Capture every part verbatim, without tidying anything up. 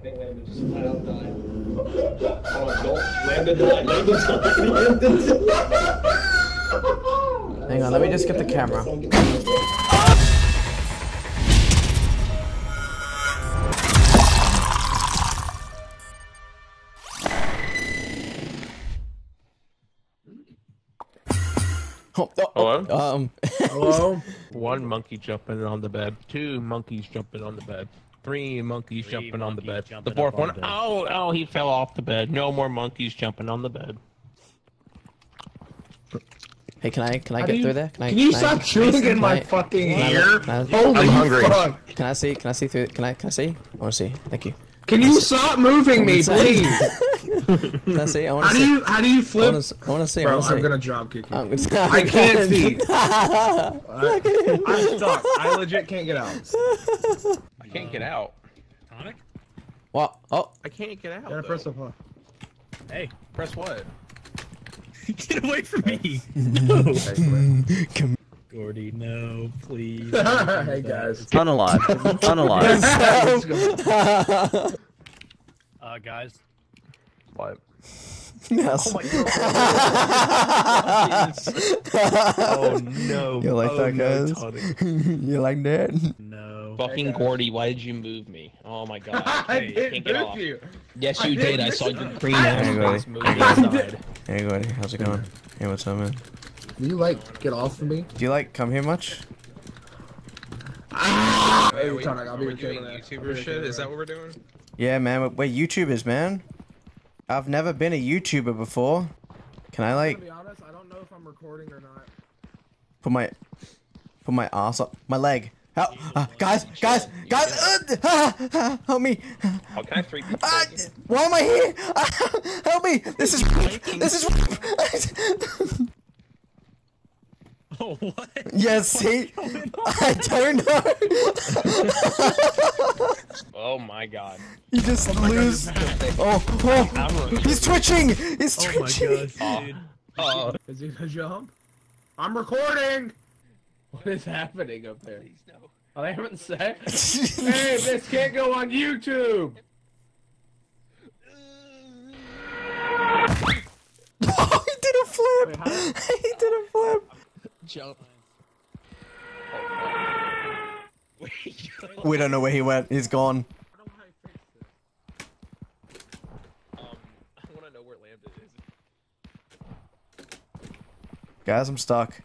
I think Lambda just flat out died. Oh, no. Lambda died. Lambda died. Lambda died. Hang on, let me just get the camera. Hello? Um. Hello? One monkey jumping on the bed. Two monkeys jumping on the bed. Three monkeys Three jumping monkeys on the bed. The fourth one, oh, oh, he fell off the bed. No more monkeys jumping on the bed. Hey, can I, can I How get you, through there? Can, can I, you can stop shooting in my I, fucking ear? I'm hungry. Fuck. Can I see, can I see through, can I, can I see? I wanna see, thank you. Can you stop moving me, please? Can I see? I want to see. How do you, how do you flip? I want to see. Bro, I'm going to drop kick you. I can't see. I'm stuck. I legit can't get out. I can't get out. Tonic? What? Oh. I can't get out, press the button. Hey, press what? Get away from me. No. Come Gordy, no, please. Hey guys. Fun alive. Fun alive. Uh, guys. What? Yes. Oh my god. Oh no. You like oh, that, guys? No, you like that? No. Fucking hey, Gordy, why did you move me? Oh my god. I hey, didn't move off. you. Yes, you I did. did. I saw your green eyes move inside. Hey, Gordy, how's it going? Hey, what's up, man? Do you like get off of me? Do you like come here much? Ah! Wait, are we, are we doing YouTuber shit? Is that what we're doing? Yeah, man. We're YouTubers, man. I've never been a YouTuber before. Can I like? To be honest, I don't know if I'm recording or not. Put my, put my ass up, my leg. Help, uh, guys, guys, guys! Uh, uh, uh, help me! Oh, can I three people? Uh, why am I here? Uh, help me! This is, this is. Oh, what? Yes, see? I don't know. Oh my god. You just oh lose. God, oh, oh. He's twitching. He's oh twitching. My god, oh. Is he gonna jump? I'm recording. What is happening up there? Please, no. Oh, they haven't said. Hey, this can't go on YouTube. Oh, he did a flip. Wait, he did a flip. Jump. We don't know where he went. He's gone. I don't know how he fixed it. Um, I want to know where Lambda is. Guys, I'm stuck.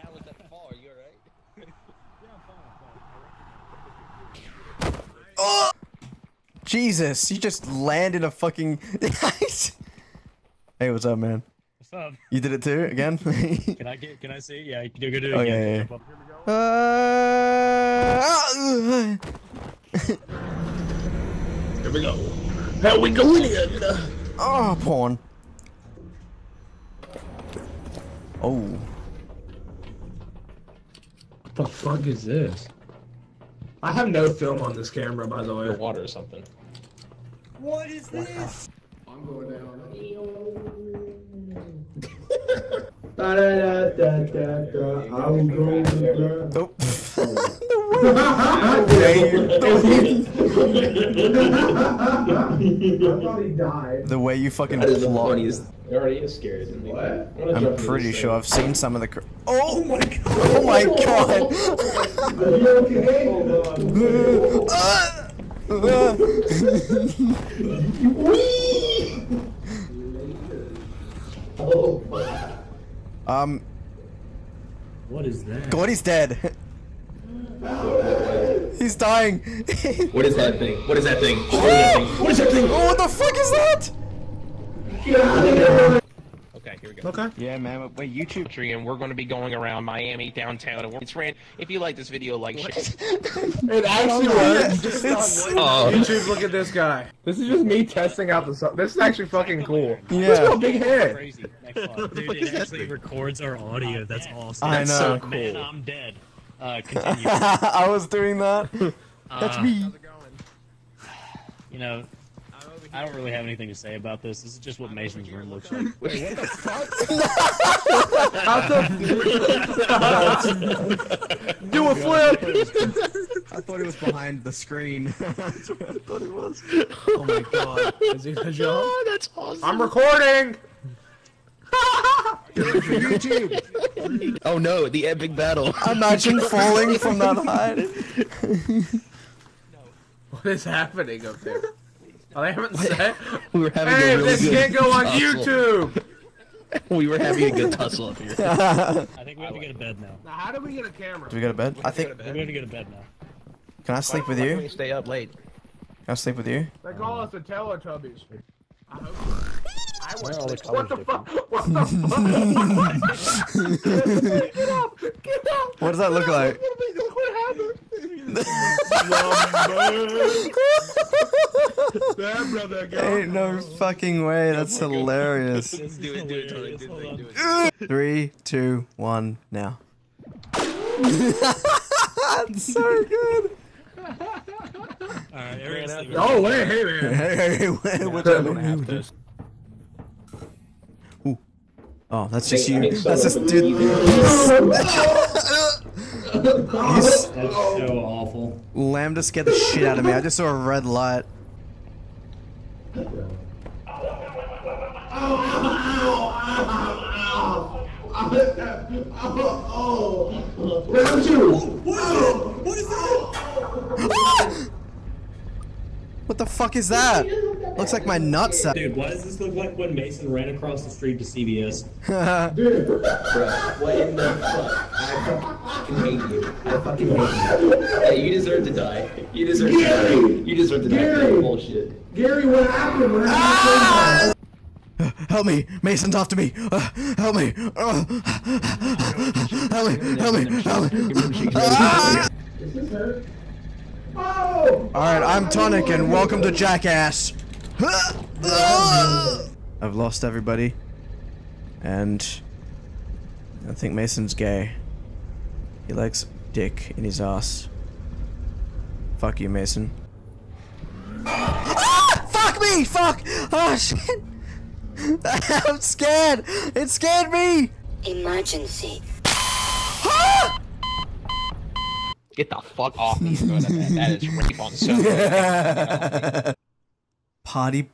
How was that fall? Are you alright? Oh! Jesus, you just landed a fucking. Hey, what's up, man? Um, you did it too again. Can I get? Can I see? Yeah, you can do it oh, again. Yeah, yeah. Uh, here we go. How we go in? Oh, porn. Oh. What the fuck is this? I have no film on this camera, by the way. Water or something. What is this? I'm going down. Da, da, da, da, da. I'm going to oh. The way you fucking flog is already is scared. What? I'm, I'm pretty sure I've seen some of the cr oh my god! Oh my god! Are you okay? Ah! Ah! Oh my. Um. What is that? Gordy's dead. He's dying. What is that thing? What is that thing? What is that thing? What is that thing? Oh, what the fuck is that? Okay, here we go. Okay. Yeah, man. We're YouTube tree, and we're going to be going around Miami downtown. And it's ran. If you like this video, like shit. It actually works. Oh. YouTube, look at this guy. This is just me testing out the song. This is actually fucking cool. Yeah. Look at my big head. Dude, it actually records our audio. That's awesome. I know. That's so cool. Man, I'm dead. Uh, continue. I was doing that. Uh, That's me. How's it going? You know, I don't really have anything to say about this. This is just what Mason's room looks like. Wait, what the fuck? How the fuck? Do a flip! I thought it was behind the screen. That's what I thought it was. Oh my god. Is it a job? Oh, that's awesome. I'm recording! YouTube. Oh no, the epic battle. Imagine falling from that height. What is happening up there? Oh, they haven't said? We were having hey, a really this good can't go on tussle. YouTube! We were having a good tussle up here. I think we have to get a bed now. Now, how do we get a camera? Do we get a bed? We I think... Bed. We have to get a bed now. Can I sleep why, with why you? We stay up late. Can I sleep with you? They call us the Teletubbies. I hope so. I the what the fuck? What the fuck? Get up! Get up! What does that look like? That brother got ain't no fucking way. That's hilarious. Let's do it. Do it. Totally, do it, do it. Three, two, one, now. That's so good. Alright, everyone's oh, wait, hey, man. Hey, hey, hey, wait. Yeah, what's up? Oh, that's just you. That's just dude. That's so awful. Lambda scared the shit out of me. I just saw a red light. What is that? What the fuck is that? Looks like my nutsack. Dude, why does this look like when Mason ran across the street to C B S? Dude, bro, what in the fuck? I fucking hate you. I fucking hate you. Hey, you deserve to die. You deserve to die. You deserve to die. Gary, bullshit. Gary, what happened? What happened? Uh, help me, Mason's after me. Uh, help me. Uh, help me. Help me. Help me. Ah! This is her. Oh! Alright, I'm Tonic and welcome to Jackass. I've lost everybody, and I think Mason's gay. He likes dick in his ass. Fuck you, Mason. Ah! Fuck me! Fuck! Oh shit! I'm scared! It scared me! Emergency. Ah! Get the fuck off me, brother, man. That is rape on server. Party.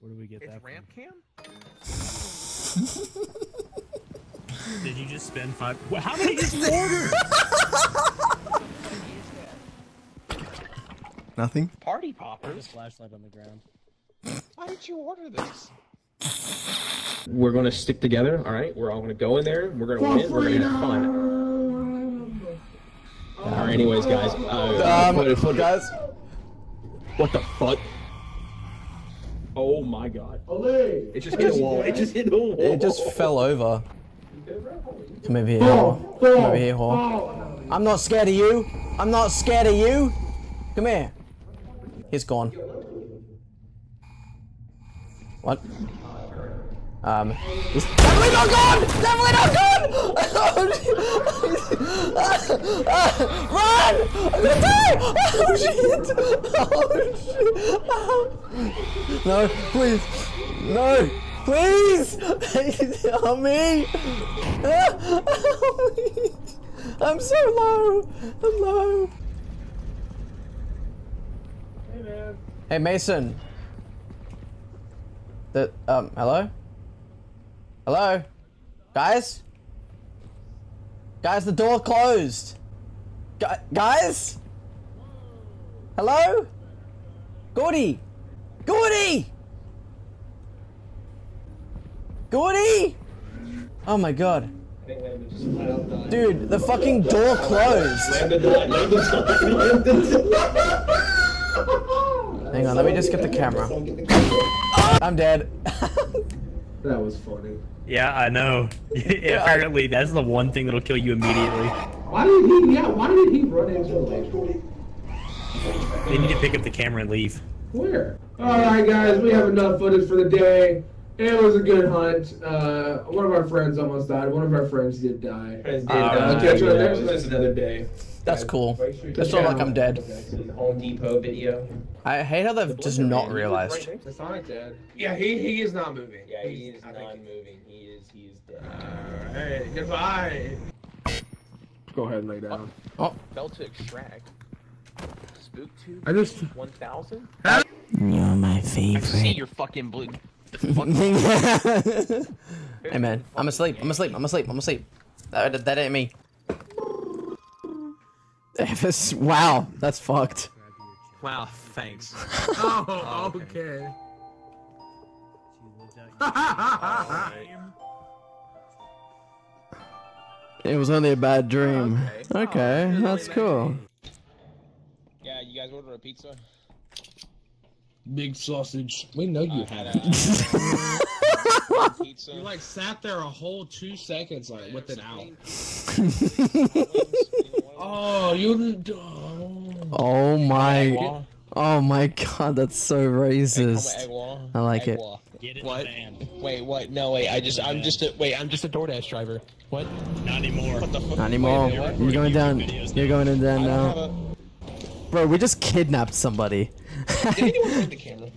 Where do we get it's that? Ramp cam? Did you just spend five? Well, how many did you order? Nothing. Party poppers. Flashlight on the ground. Why did you order this? We're gonna stick together, all right? We're all gonna go in there. We're gonna win. We're gonna have fun. All right. Anyways, guys. Uh, um, what, what, guys. What the fuck? Oh my god! It just hit a wall. It just hit a wall. It just fell over. Come over here, whore. Come over here, whore. I'm not scared of you. I'm not scared of you. Come here. He's gone. What? Um, definitely not gone! Definitely not gone! uh, uh, run! I'm gonna die! Oh shit! Oh shit! Oh. No, please! No! Please! Help me! Help me! I'm so low! I'm low! Hey man! Hey Mason! The, um, hello? Hello? Guys? Guys, the door closed. Gu guys? Hello? Gordy! Gordy! Gordy! Oh my god. Dude, the fucking door closed. Hang on, let me just get the camera. I'm dead. That was funny. Yeah, I know. Apparently, that's the one thing that'll kill you immediately. Why did he? Yeah, why did he run into the lake? They need to pick up the camera and leave. Where? All right, guys, we have enough footage for the day. It was a good hunt. Uh, one of our friends almost died. One of our friends did die. Friends did uh, die. Okay, so yeah, there's another day. That's guys, cool. Sure that's not like I'm dead. Okay. Home Depot video. I hate how they've just not realized. The Sonic dead. Yeah, he he is not moving. Yeah, he is not moving. He is he is dead. All right, goodbye. go ahead and lay down. Oh, fell to extract. Spook tube. I just one thousand. You're my favorite. I see your fucking blue. Fuck. Hey man, I'm asleep. I'm asleep. I'm asleep. I'm asleep. That that ain't me. Wow, that's fucked. Wow, thanks. Oh, okay. It was only a bad dream. Okay, okay, oh, that's really cool. Yeah, you guys ordered a pizza? Big sausage. We know you I had a pizza. You like sat there a whole two seconds like with it out. Oh, you. Oh my. Oh my god, that's so racist. I like it. Get it what? Wait, what? No, wait. I just, I'm just a, wait. I'm just a DoorDash driver. What? Not anymore. What the fuck? Not anymore. Wait, you're going down. You're going in down now. A... Bro, we just kidnapped somebody. Did anyone hit the camera?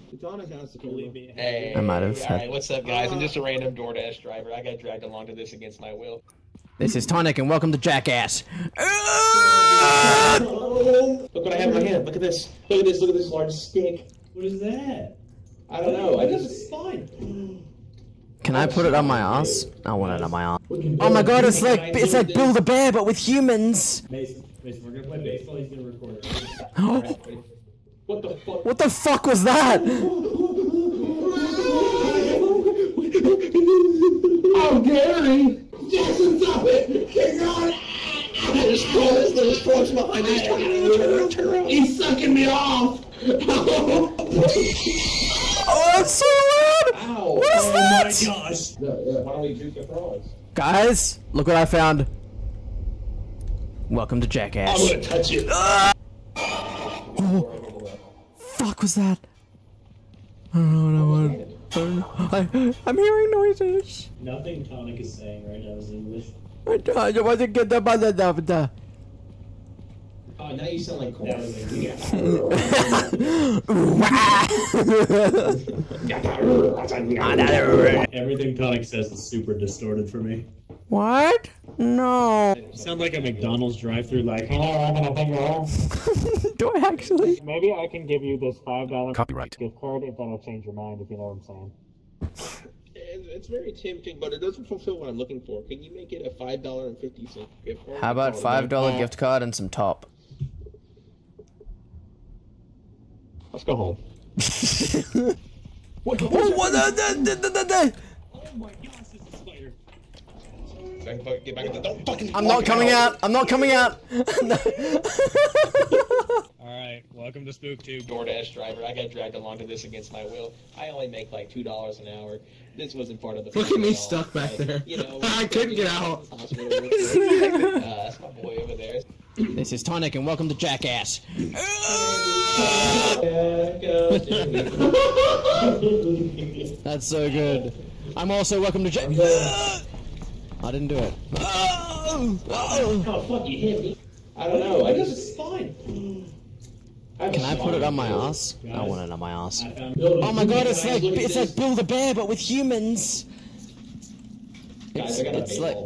Hey, I might have. Alright, what's up, guys? I'm just a random DoorDash driver. I got dragged along to this against my will. This is Tonic, and welcome to Jackass. Look what I have in my hand. Look at this. Look at this. Look at this large stick. What is that? I don't know. I just. Can I put it on my ass? I want it on my ass. Oh my god, it's like it's like Build a Bear but with humans. Mason, Mason, we're gonna play baseball. He's gonna record it. What the fuck? What the fuck was that? Oh, Gary! Jackson, stop it! Get going! There's trolls. There's trolls behind me. Turn around, turn around. He's sucking me off. Oh, that's so loud! Ow. What is oh that? Oh my gosh! No, yeah. Why don't we juice the frogs? Guys, look what I found. Welcome to Jackass. I'm gonna touch you. Ah! Oh, fuck was that? I don't know what I want. I don't know. I, I'm hearing noises. Nothing Tonic is saying right now is English. I don't want to get the mother of the. Oh, now you sound like corn. Yeah. Everything Tonic says is super distorted for me. What? No. You sound like a McDonald's drive-thru, like, hello, I'm gonna bang you. Do I actually? Maybe I can give you this five dollar copyright gift card if that'll change your mind, if you know what I'm saying. It's very tempting, but it doesn't fulfill what I'm looking for. Can you make it a five dollar and fifty cent gift card? How about five dollar gift card and some top? Let's go home. What? Oh, what? Oh my gosh, it's a spider. Get back at the don't fucking. I'm not coming out. out. I'm not coming out. No. All right, welcome to SpookTube. DoorDash driver, I got dragged along to this against my will. I only make like two dollars an hour. This wasn't part of the. Look at me stuck back like, there. You know, I couldn't get out. uh, that's my boy over there. This is Tonic, and welcome to Jackass. That's so good. I'm also welcome to Jackass. I didn't do it. Oh, oh. Oh fuck! You hit me. I don't know. I just fine. Can I put it on my ass? Guys, I want it on my ass. Oh my god! It's like it's like Build a Bear but with humans. Guys, I got it's, it's like.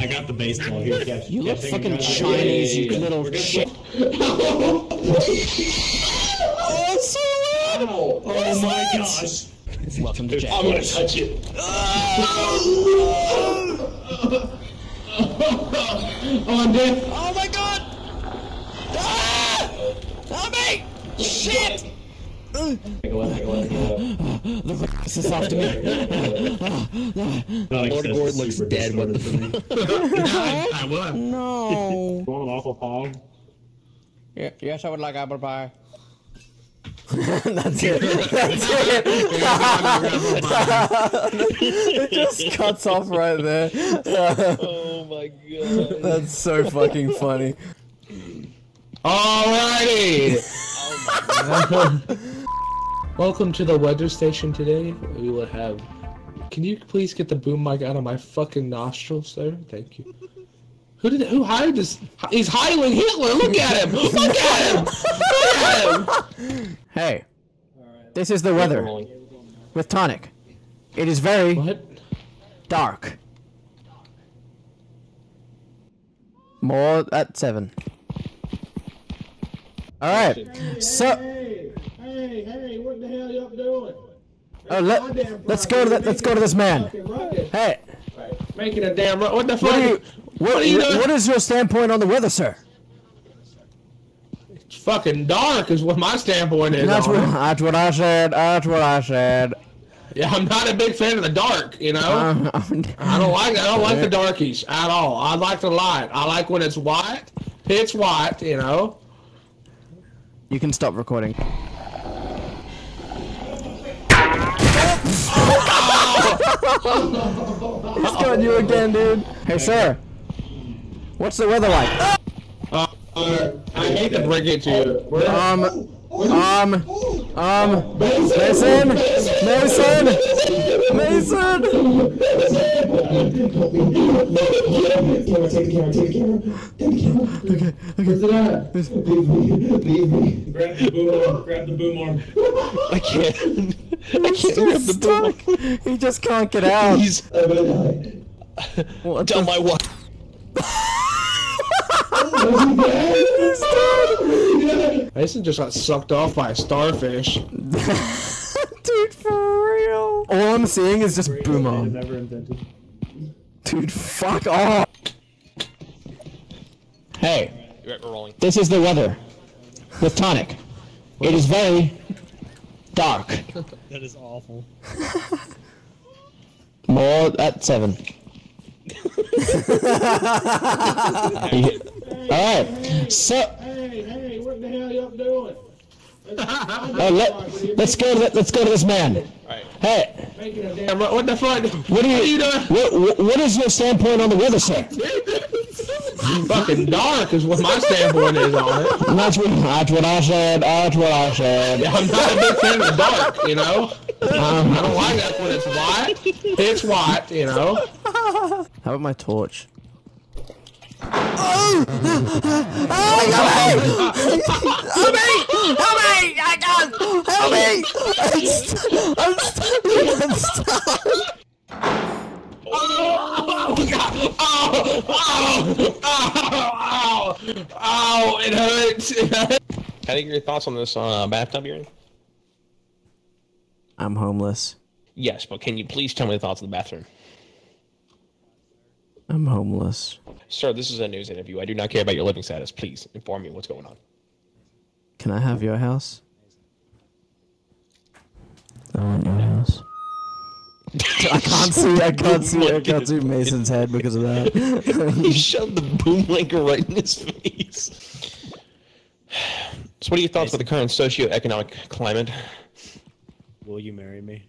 I got the baseball here. Kept, you look fucking Chinese, you yeah, yeah, yeah. little shit. Oh, so loud! Ow. Oh my that? gosh! Welcome to Jack. I'm gonna touch you. Oh, I'm dead. Oh my god! Ah! Help me! Shit! The Rex is after me. LordGord looks dead. What the fuck? I would. No. You want an apple pie? Yeah, yes, I would like apple pie. That's it. That's it. It just cuts off right there. Oh my god. That's so fucking funny. Alrighty. Oh my god. Welcome to the weather station today. We will have. Can you please get the boom mic out of my fucking nostrils, sir? Thank you. Who did? Who hired this? He's hiring Hitler. Look at him. Look at him. Look at him. Hey, this is the weather with Tonic. It is very what? dark. More at seven. Alright. Hey, so hey, hey, hey, what the hell y'all doing? Oh, let, let's go to the, let's go to this man. Hey. Making a damn run. What the fuck? What are you, what, what, are you doing? What is your standpoint on the weather, sir? It's fucking dark is what my standpoint is. That's what, that's what I said. That's what I said. Yeah, I'm not a big fan of the dark, you know. Uh, I don't like I don't like the darkies at all. I like the light. I like when it's white, pitch white, you know. You can stop recording. Oh. He's got you again, dude. Hey, sir. What's the weather like? Uh, uh, I hate to bring it to you. We're um, um, um, Mason, Mason, Mason. Okay, okay. Leave me. Grab the boom arm. Grab the boom arm. I can't. I can't so stuck. The he just can't get out. He's what? Tell my wife. He's dead. Mason just got sucked off by a starfish. Dude, for real. All I'm seeing is just boom on. Dude, fuck off. Hey, we're rolling. This is the weather with Tonic. It is very dark. That is awful. More at seven. Hey, alright, so... Hey, hey, what the hell y'all doing? Oh, let, let's, go to, let's go to this man. Right. Hey. Damn, what the fuck? What are you, what, are you doing? What, what is your standpoint on the weather, sir? Fucking dark is what my standpoint is on it. That's what, that's what I said, that's what I said. Yeah, I'm not a big fan of dark, you know? Um, I don't like that when it's white. It's white, you know? How about my torch? Oh! Oh! Help me! Help me! I can't! Help me! I'm stuck! I'm stuck! I'm stuck! Oh! Oh! God! Oh! Oh! Oh! Oh! Oh! It hurts! It hurts! How do you get your thoughts on this uh, bathtub urine? I'm homeless. Yes, but can you please tell me the thoughts of the bathroom? I'm homeless. Sir, this is a news interview. I do not care about your living status. Please inform me what's going on. Can I have your house? I want your house. I can't see. I can't see. I can't see Mason's head because of that. He shoved the boomlinker right in his face. So, what are your thoughts on the current socio-economic climate? Will you marry me?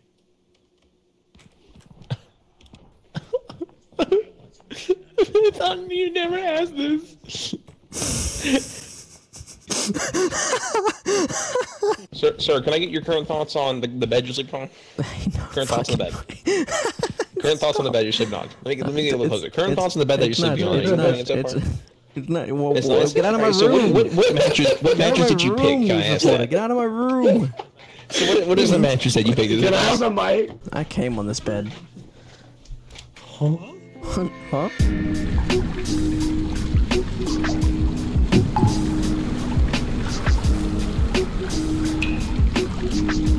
I thought you never asked this. sir, sir, can I get your current thoughts on the, the bed you sleep on? Current thoughts on the bed. Current thoughts on the bed you sleep on. Let me, let me get a little closer. Current thoughts on the bed that you sleep on. It's not. It's, it's, it's not. Well, it's well, not. Get out of my room. So what, what, what mattress? What mattress did you pick? Can I ask that? Get out of my room. So what, what is the mattress that you picked? Get out of the mic. I came on this bed. Huh? Huh? Thank you.